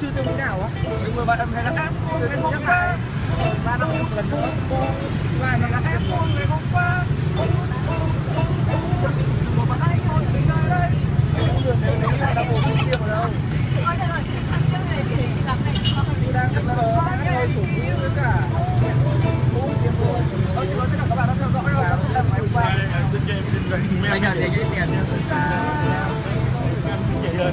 chưa tiêu mũi nào á, mình vừa bạn thấy là khác, người không qua, và nó không cần nữa, và nó là khác, người không qua, một bạn hay thôi, mình ra đây, không được nếu như là một cái kia vào đâu. Thôi được rồi, ăn trước này thì gặp này, chúng đang rất là hơi sủng như với cả mũi tiêm rồi. Thôi xin lỗi tất cả các bạn đã theo dõi và lần ngày hôm qua. Anh nhận thấy cái tiền chưa?